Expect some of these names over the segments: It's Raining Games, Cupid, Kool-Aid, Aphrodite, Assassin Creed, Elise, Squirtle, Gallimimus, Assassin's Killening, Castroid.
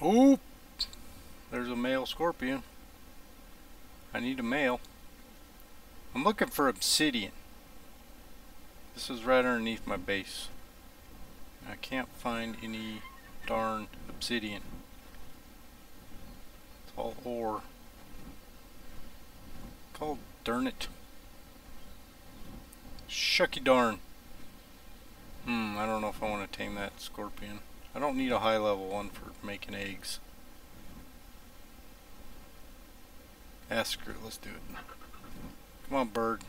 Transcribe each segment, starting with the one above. Oh, there's a male scorpion. I need a male. I'm looking for obsidian. This is right underneath my base. I can't find any darn obsidian. It's all ore. Oh, darn it. Shucky darn. I don't know if I want to tame that scorpion. I don't need a high level one for making eggs. Ah, screw it, let's do it. Come on, bird.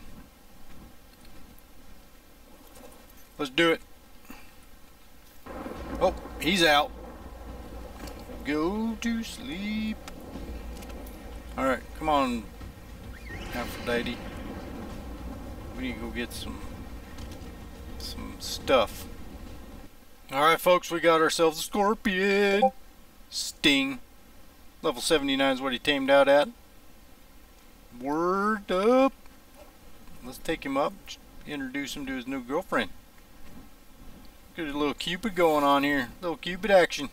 Let's do it. Oh, he's out. Go to sleep. Alright, come on, Aphrodite. We need to go get some stuff. Alright folks, we got ourselves a scorpion. Sting. Level 79 is what he tamed out at. Word up. Let's take him up, introduce him to his new girlfriend. Get a little Cupid going on here. Little Cupid action.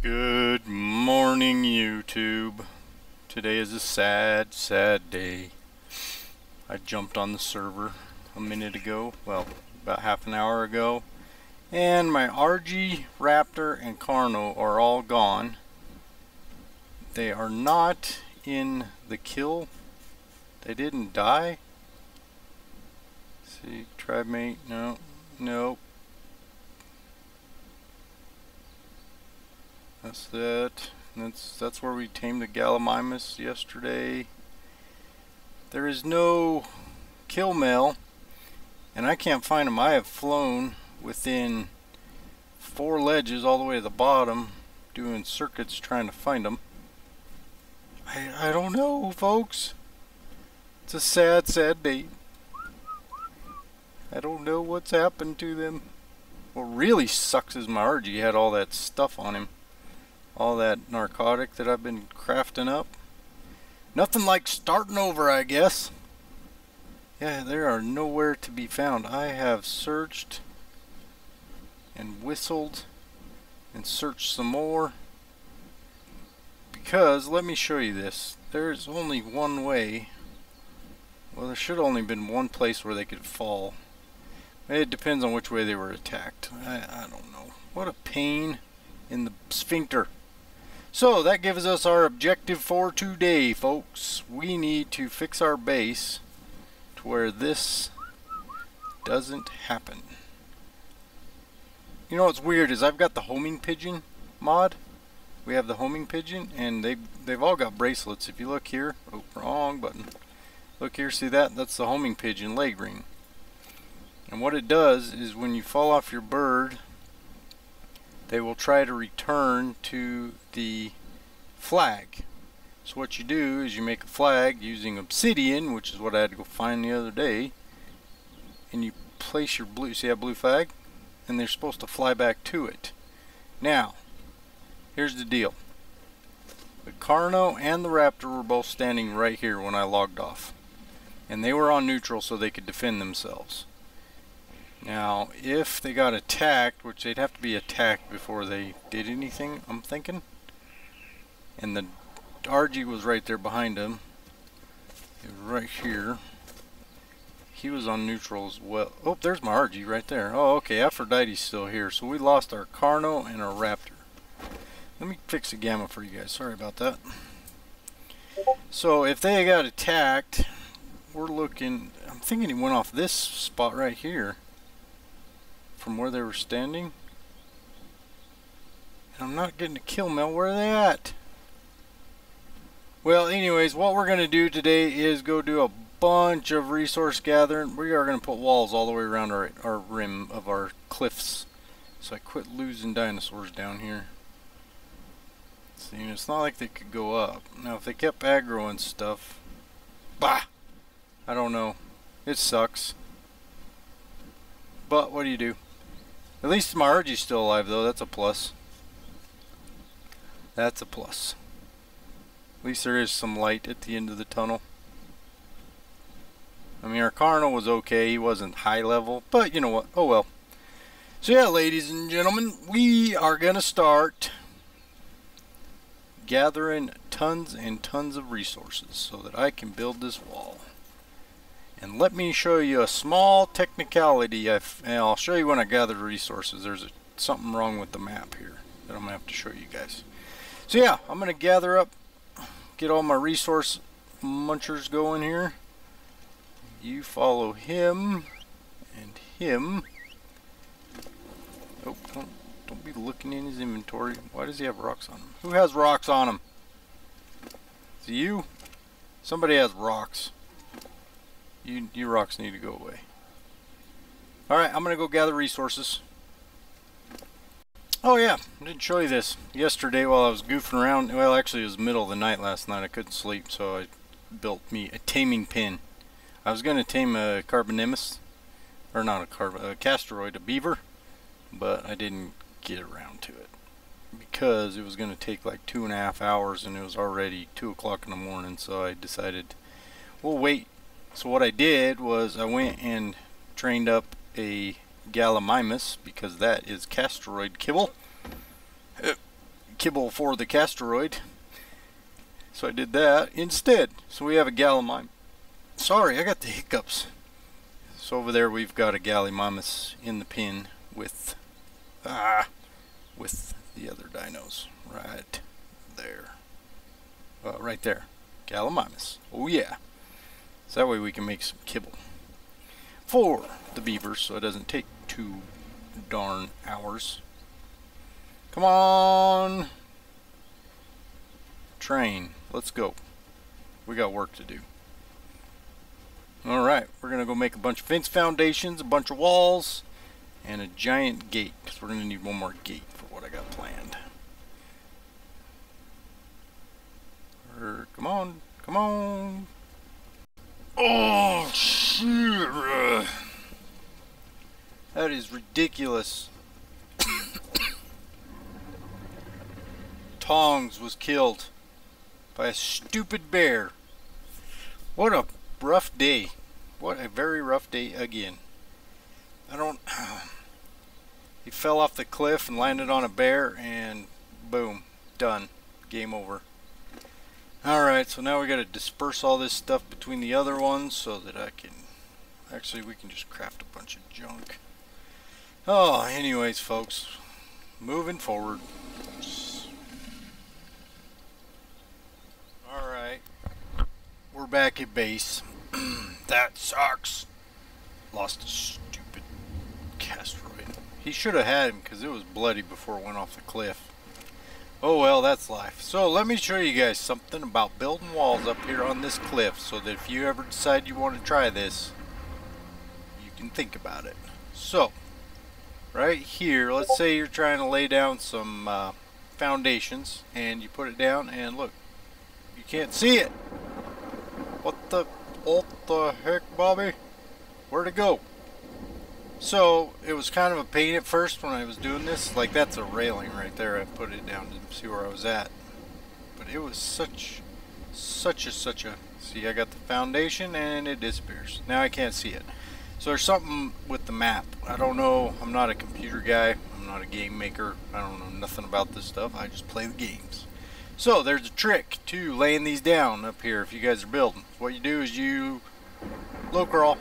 Good morning, YouTube. Today is a sad, sad day. I jumped on the server a minute ago, well, about half an hour ago, and my RG, Raptor, and Carno are all gone. They are not in the kill. They didn't die. Let's see, tribe mate, no, nope. That's that. That's where we tamed the Gallimimus yesterday. There is no kill male, and I can't find him. I have flown within 4 ledges all the way to the bottom, doing circuits trying to find him. I don't know, folks. It's a sad, sad day. I don't know what's happened to them. What really sucks is my RG had all that stuff on him. All that narcotic that I've been crafting up. Nothing like starting over, I guess. Yeah, they are nowhere to be found. I have searched and whistled and searched some more. Because, let me show you this. There's only one way. Well, there should have only been one place where they could fall. It depends on which way they were attacked. I don't know. What a pain in the sphincter. So that gives us our objective for today, folks. We need to fix our base to where this doesn't happen. You know what's weird is I've got the homing pigeon mod. We have the homing pigeon, and they've all got bracelets. If you look here, oh, wrong button. Look here, see that? That's the homing pigeon leg ring. And what it does is when you fall off your bird, they will try to return to the flag. So what you do is you make a flag using obsidian, which is what I had to go find the other day, and you place your blue, see that blue flag? And they're supposed to fly back to it. Now, here's the deal. The Carno and the Raptor were both standing right here when I logged off. And they were on neutral so they could defend themselves. Now, if they got attacked, which they'd have to be attacked before they did anything, I'm thinking. And the RG was right there behind him. He was right here. He was on neutral as well. Oh, there's my RG right there. Oh, okay, Aphrodite's still here. So we lost our Carno and our Raptor. Let me fix the gamma for you guys. Sorry about that. So if they got attacked, we're looking... I'm thinking he went off this spot right here, from where they were standing, and I'm not getting a kill mel. Where are they at? Well, anyways, what we're gonna do today is go do a bunch of resource gathering. We are gonna put walls all the way around our rim of our cliffs, so I quit losing dinosaurs down here. See, it's not like they could go up. Now if they kept aggro and stuff, bah! I don't know, it sucks, but what do you do? At least my RG's still alive though, that's a plus. That's a plus. At least there is some light at the end of the tunnel. I mean, our Carnal was okay. He wasn't high level, but you know what? Oh well. So yeah, ladies and gentlemen, we are going to start gathering tons and tons of resources so that I can build this wall. And let me show you a small technicality. I'll show you when I gather resources. There's something wrong with the map here that I'm going to have to show you guys. So yeah, I'm going to gather up, get all my resource munchers going here. You follow him and him. Oh, don't be looking in his inventory. Why does he have rocks on him? Who has rocks on him? Is it you? Somebody has rocks. You rocks need to go away. Alright, I'm going to go gather resources. Oh yeah, I didn't show you this. Yesterday while I was goofing around, well actually it was middle of the night last night. I couldn't sleep, so I built me a taming pen. I was going to tame a Gallimimus, or not a Castroid, a beaver. But I didn't get around to it because it was going to take like 2.5 hours and it was already 2 o'clock in the morning, so I decided we'll wait. So what I did was I went and trained up a Gallimimus, because that is Castroid kibble, kibble for the Castroid. So I did that instead. So we have a Gallimimus. Sorry, I got the hiccups. So over there we've got a Gallimimus in the pen with the other dinos right there. Right there. Gallimimus. Oh yeah. So that way we can make some kibble for the beavers so it doesn't take 2 darn hours. Come on. Train. Let's go. We got work to do. Alright, we're gonna go make a bunch of fence foundations, a bunch of walls, and a giant gate, because we're going to need one more gate for what I got planned. Come on, come on. Oh, shit. That is ridiculous. Tongs was killed by a stupid bear. What a rough day. What a very rough day again. I don't... He fell off the cliff and landed on a bear and boom, done. Game over. Alright, so now we gotta disperse all this stuff between the other ones so that I can... Actually, we can just craft a bunch of junk. Oh, anyways, folks. Moving forward. Alright. We're back at base. That sucks. Lost a... Castroid. He should have had him because it was bloody before it went off the cliff. Oh well, that's life. So let me show you guys something about building walls up here on this cliff so that if you ever decide you want to try this, you can think about it. So right here, let's say you're trying to lay down some foundations and you put it down and look, you can't see it. What the heck, Bobby? Where'd it go? So it was kind of a pain at first when I was doing this. Like, that's a railing right there. I put it down to see where I was at. But it was such a... See, I got the foundation and it disappears. Now I can't see it. So there's something with the map. I don't know. I'm not a computer guy. I'm not a game maker. I don't know nothing about this stuff. I just play the games. So there's a trick to laying these down up here if you guys are building. What you do is you low crawl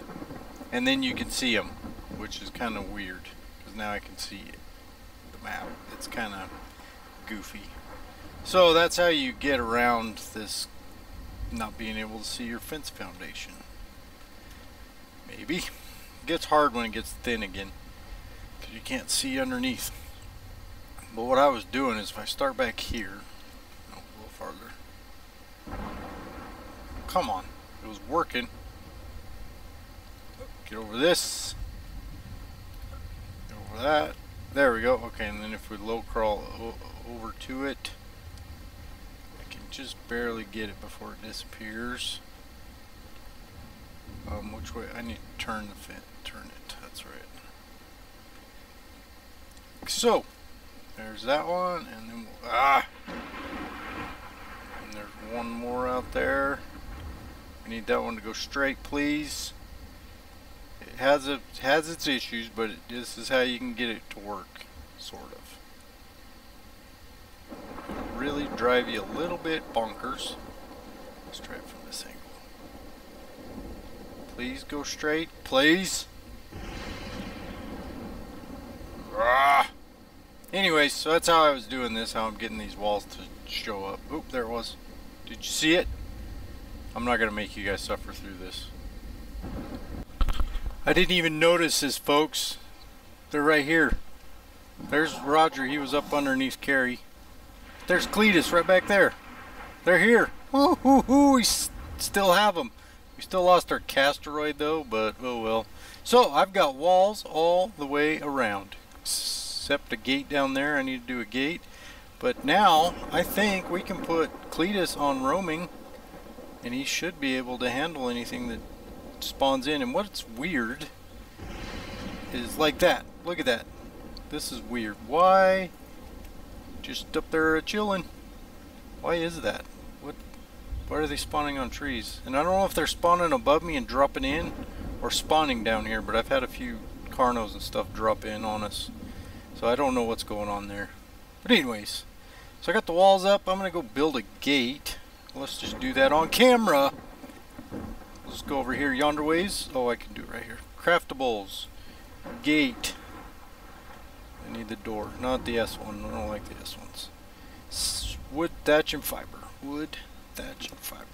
and then you can see them. Which is kind of weird, because now I can see the map. It's kind of goofy. So that's how you get around this not being able to see your fence foundation. Maybe. It gets hard when it gets thin again, because you can't see underneath. But what I was doing is if I start back here, no, a little farther. Come on. It was working. Get over this. That, there we go. Okay, and then if we low crawl over to it, I can just barely get it before it disappears. Which way? I need to turn the fence. Turn it. That's right. So, there's that one, and then we'll, there's one more out there. We need that one to go straight, please. It has its issues, but this is how you can get it to work, sort of. It'll really drive you a little bit bonkers. Let's try it from this angle. Please go straight, please. Ah. Anyways, so that's how I was doing this, how I'm getting these walls to show up. Oop, there it was. Did you see it? I'm not going to make you guys suffer through this. I didn't even notice this, folks. They're right here. There's Roger. He was up underneath Carrie. There's Cletus right back there. They're here. Woo-hoo-hoo. We still have them. We still lost our Castroid, though, but oh well. So, I've got walls all the way around. Except a gate down there. I need to do a gate. But now, I think we can put Cletus on roaming. And he should be able to handle anything that spawns in. And what's weird is like that. Look at that. This is weird. Why? Just up there chilling. Why is that? Why are they spawning on trees? And I don't know if they're spawning above me and dropping in or spawning down here, but I've had a few carnos and stuff drop in on us. So I don't know what's going on there. But anyways, so I got the walls up. I'm going to go build a gate. Let's just do that on camera. Let's go over here yonder ways. Oh, I can do it right here. Craftables. Gate. I need the door. Not the S one. I don't like the S ones. Wood, thatch, and fiber. Wood. Thatch and fiber.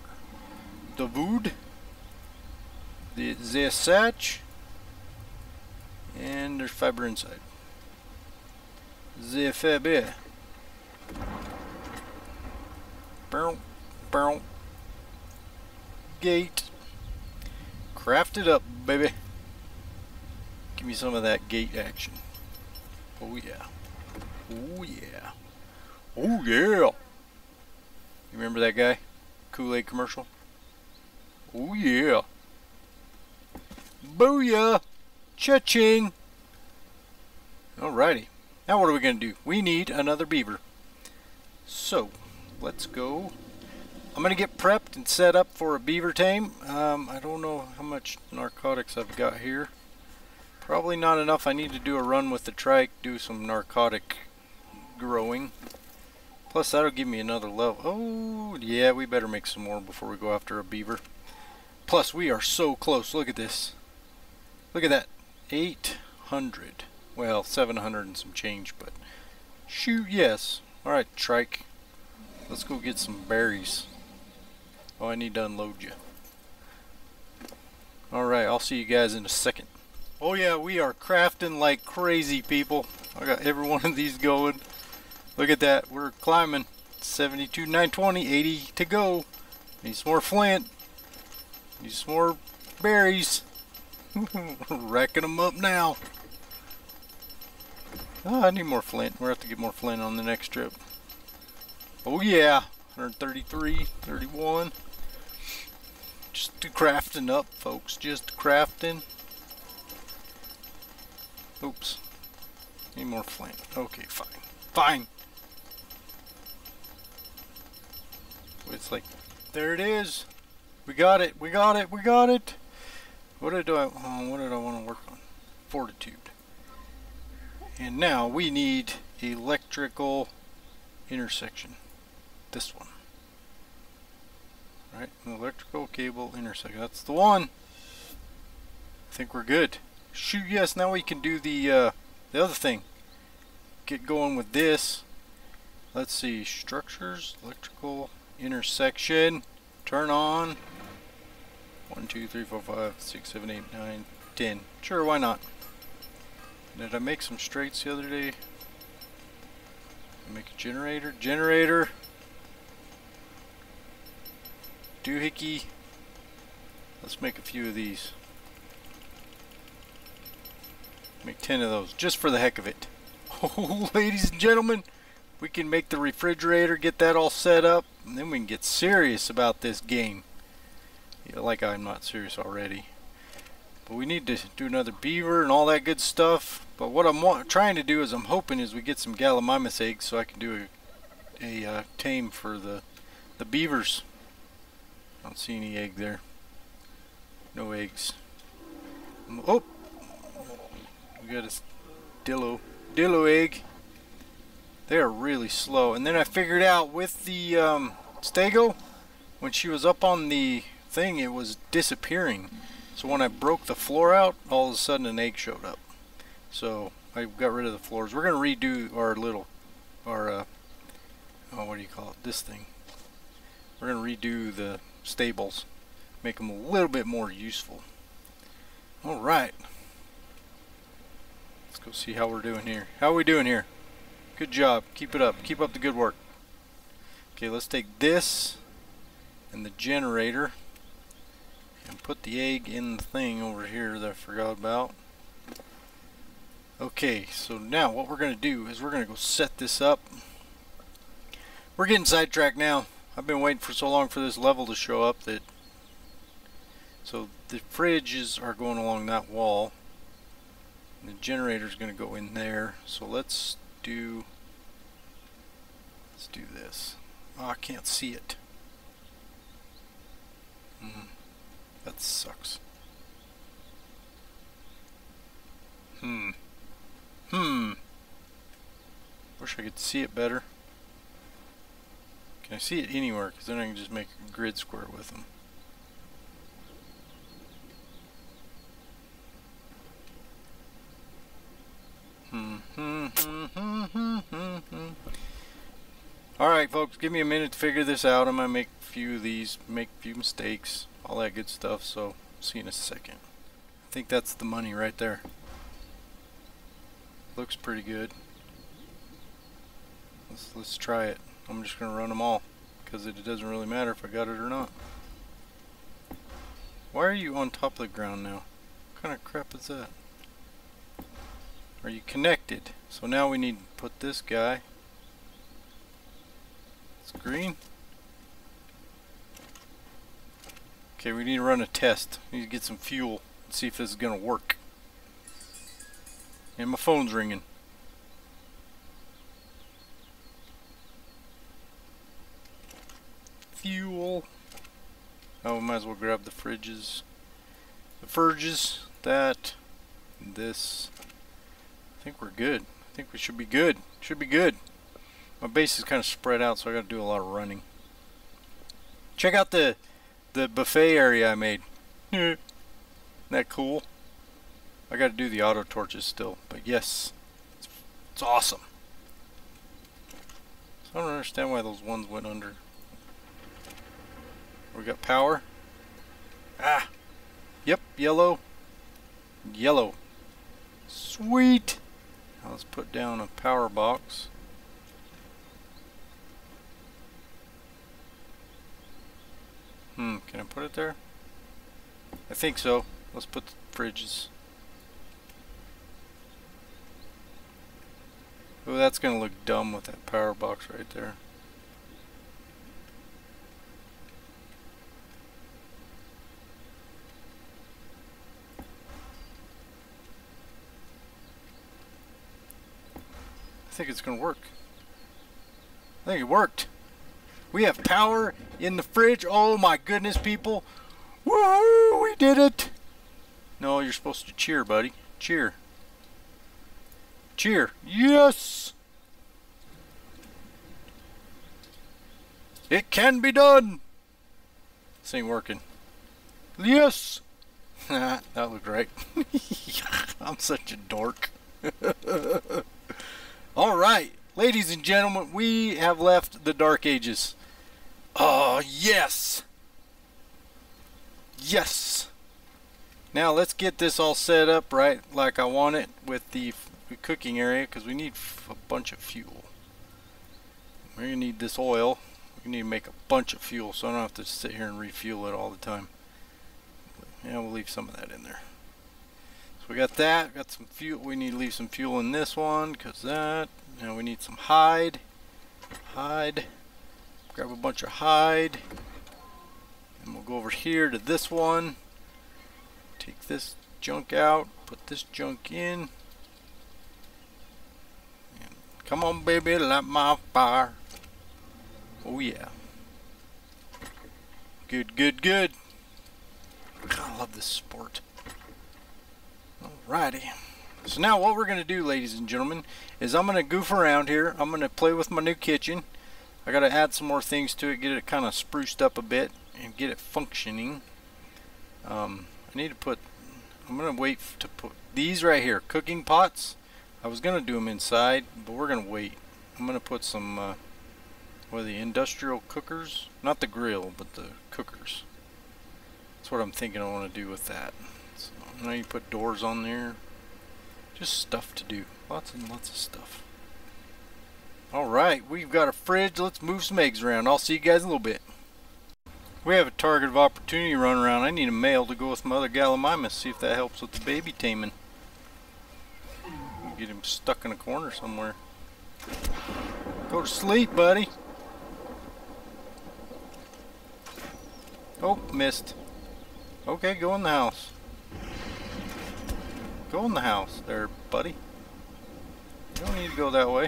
The wood, the thatch, and there's fiber inside. The fiber. Gate. Craft it up, baby. Give me some of that gate action. Oh yeah. Oh yeah. Oh yeah. You remember that guy? Kool-Aid commercial. Oh yeah. Booyah. Cha-ching. Alrighty. Now what are we going to do? We need another beaver. So, let's go. I'm going to get prepped and set up for a beaver tame. I don't know how much narcotics I've got here. Probably not enough. I need to do a run with the trike, do some narcotic growing. Plus, that'll give me another level. Oh, yeah, we better make some more before we go after a beaver. Plus, we are so close. Look at this. Look at that. 800. Well, 700 and some change, but... shoot, yes. Alright, trike. Let's go get some berries. Oh, I need to unload you. Alright, I'll see you guys in a second. Oh, yeah, we are crafting like crazy, people. I got every one of these going. Look at that, we're climbing. 72, 920, 80 to go. Need some more flint. Need some more berries. Racking them up now. Oh, I need more flint. We're going to have to get more flint on the next trip. Oh yeah, 133, 31. Just crafting up, folks. Just crafting. Oops. Need more flint. Okay, fine. Fine. It's like, there it is. We got it. We got it. We got it. What did I want to work on? Fortitude. And now we need electrical intersection. This one. Right? An electrical cable intersection. That's the one. I think we're good. Shoot, yes. Now we can do the other thing. Get going with this. Let's see. Structures. Electrical. Intersection. Turn on. 1, 2, 3, 4, 5, 6, 7, 8, 9, 10. Sure, why not? Did I make some straights the other day? Make a generator. Generator. Doohickey. Let's make a few of these. Make 10 of those just for the heck of it. Oh, ladies and gentlemen. We can make the refrigerator, get that all set up, and then we can get serious about this game. Yeah, like I'm not serious already. But we need to do another beaver and all that good stuff. But what I'm trying to do is I'm hoping is we get some Gallimimus eggs so I can do a tame for the The beavers. I don't see any egg there. No eggs. Oh! We got a dillo. Dillo egg. They are really slow. And then I figured out with the stego, when she was up on the thing, it was disappearing. So when I broke the floor out, all of a sudden an egg showed up. So I got rid of the floors. We're going to redo our little, what do you call it, this thing. We're going to redo the stables, make them a little bit more useful. All right. Let's go see how we're doing here. How are we doing here? Good job. Keep it up. Keep up the good work. Okay, let's take this and the generator and put the egg in the thing over here that I forgot about. Okay, so now what we're going to do is we're going to go set this up. We're getting sidetracked now. I've been waiting for so long for this level to show up that... So the fridges are going along that wall. And the generator's going to go in there. So let's do this. Oh, I can't see it. That sucks. Wish I could see it better. Can I see it anywhere? Because then I can just make a grid square with them. Alright folks, give me a minute to figure this out. I'm going to make a few of these, make a few mistakes, all that good stuff, so see you in a second. I think that's the money right there. Looks pretty good. Let's try it. I'm just going to run them all, because it doesn't really matter if I got it or not. Why are you on top of the ground now? What kind of crap is that? Are you connected? So now we need to put this guy. It's green. Okay, we need to run a test. We need to get some fuel and see if this is going to work. And my phone's ringing. Fuel. Oh, we might as well grab the fridges. The fridges, that, this. I think we're good. I think we should be good. Should be good. My base is kind of spread out, so I got to do a lot of running. Check out the buffet area I made. Isn't that cool? I got to do the auto torches still, but yes, it's awesome. So I don't understand why those ones went under. We got power. Ah, yep, yellow, yellow. Sweet. Now let's put down a power box. Can I put it there? I think so. Let's put the fridges. Oh, that's gonna look dumb with that power box right there. I think it's gonna work. I think it worked. We have power in the fridge. Oh my goodness, people. Woohoo, we did it. No, you're supposed to cheer, buddy. Cheer. Cheer. Yes. It can be done. This ain't working. Yes. That looked right. I'm such a dork. All right, ladies and gentlemen, we have left the Dark Ages. Oh, yes. Yes. Now let's get this all set up right like I want it with the cooking area, because we need a bunch of fuel. We're going to need this oil. We need to make a bunch of fuel, so I don't have to sit here and refuel it all the time. Yeah, we'll leave some of that in there. So we got that, got some fuel. We need to leave some fuel in this one, because that. Now we need some hide. Hide. Grab a bunch of hide. And we'll go over here to this one. Take this junk out. Put this junk in. And come on, baby, light my fire. Oh, yeah. Good, good, good. I love this sport. Alrighty. So now what we're going to do, ladies and gentlemen, is I'm going to goof around here. I'm going to play with my new kitchen. I got to add some more things to it, get it kind of spruced up a bit, and get it functioning. I need to put, I'm going to wait to put these right here, cooking pots. I was going to do them inside, but we're going to wait. I'm going to put some, what are the industrial cookers? Not the grill, but the cookers. That's what I'm thinking I want to do with that. So, now you put doors on there. Just stuff to do. Lots and lots of stuff. Alright, we've got a fridge. Let's move some eggs around. I'll see you guys in a little bit. We have a target of opportunity run around. I need a male to go with my other Gallimimus. See if that helps with the baby taming. Get him stuck in a corner somewhere. Go to sleep, buddy. Oh, missed. Okay, go in the house. Go in the house there, buddy. You don't need to go that way.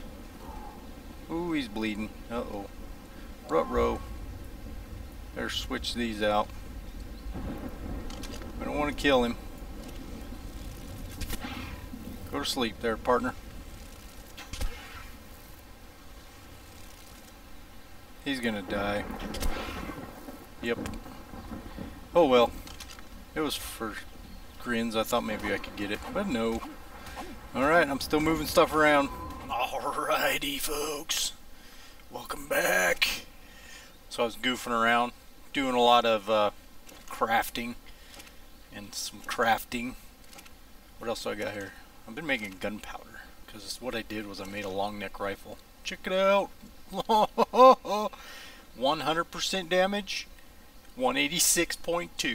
Ooh, he's bleeding. Uh-oh. Ruh-roh. Better switch these out. I don't want to kill him. Go to sleep there, partner. He's gonna die. Yep. Oh well. It was for grins. I thought maybe I could get it, but no. Alright, I'm still moving stuff around. Alrighty, folks. Welcome back. So I was goofing around, doing a lot of crafting and some crafting. What else do I got here? I've been making gunpowder because what I did was I made a long neck rifle. Check it out. 100% damage, 186.2.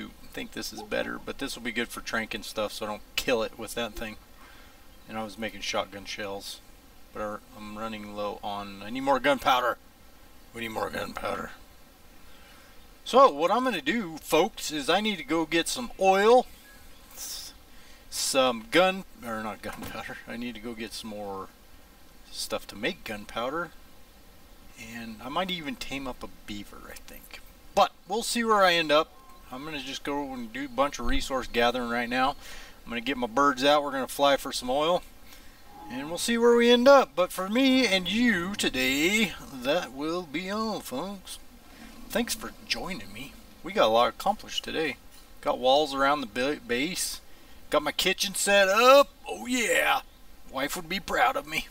I think this is better, but this will be good for tranking stuff so I don't kill it with that thing. And I was making shotgun shells, but I'm running low on, I need more gunpowder. We need more gunpowder. So what I'm going to do, folks, is I need to go get some oil, some gun, or not gunpowder, I need to go get some more stuff to make gunpowder, and I might even tame up a beaver, I think. But we'll see where I end up. I'm going to just go and do a bunch of resource gathering right now. I'm going to get my birds out. We're going to fly for some oil. And we'll see where we end up. But for me and you today, that will be all, folks. Thanks for joining me. We got a lot accomplished today. Got walls around the base. Got my kitchen set up. Oh, yeah. Wife would be proud of me.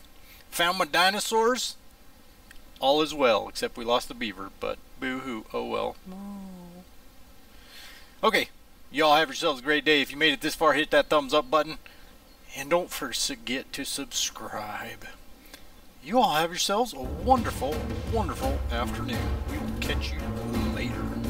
Found my dinosaurs. All is well, except we lost the beaver. But boo-hoo. Oh, well. No. Okay, y'all have yourselves a great day. If you made it this far, hit that thumbs up button. And don't forget to subscribe. You all have yourselves a wonderful, wonderful afternoon. We will catch you later.